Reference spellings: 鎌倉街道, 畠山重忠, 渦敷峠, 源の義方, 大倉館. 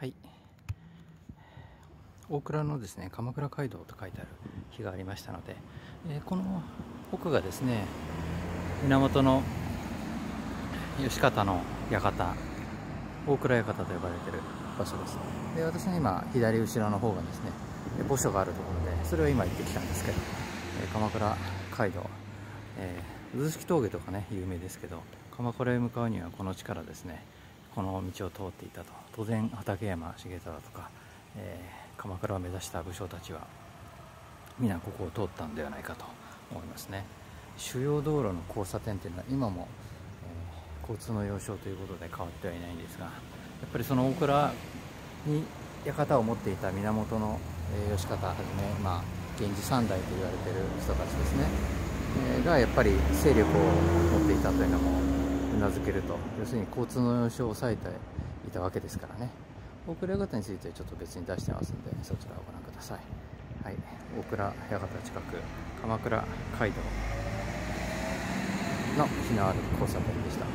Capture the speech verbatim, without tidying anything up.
はい、大倉のですね鎌倉街道と書いてある碑がありましたので、えー、この奥がですね源の義方の館、大倉館と呼ばれている場所です。で、私の今左後ろの方がですね墓所があるところで、それを今行ってきたんですけど、えー、鎌倉街道、えー、渦敷峠とかね有名ですけど、鎌倉へ向かうにはこの地からですねこの道を通っていたと。当然畠山重忠とか、えー、鎌倉を目指した武将たちは皆ここを通ったんではないかと思いますね。主要道路の交差点というのは今も、えー、交通の要衝ということで変わってはいないんですが、やっぱりその大倉に館を持っていた源の義方はじめ、まあ、源氏三代と言われている人たちですね、えー、がやっぱり勢力を持っていたというのもうなずけると。要するに交通の要衝を抑えていたわけですからね。大倉館についてはちょっと別に出してますので、そちらをご覧ください。はい、大倉館近く鎌倉街道の日のある交差点でした。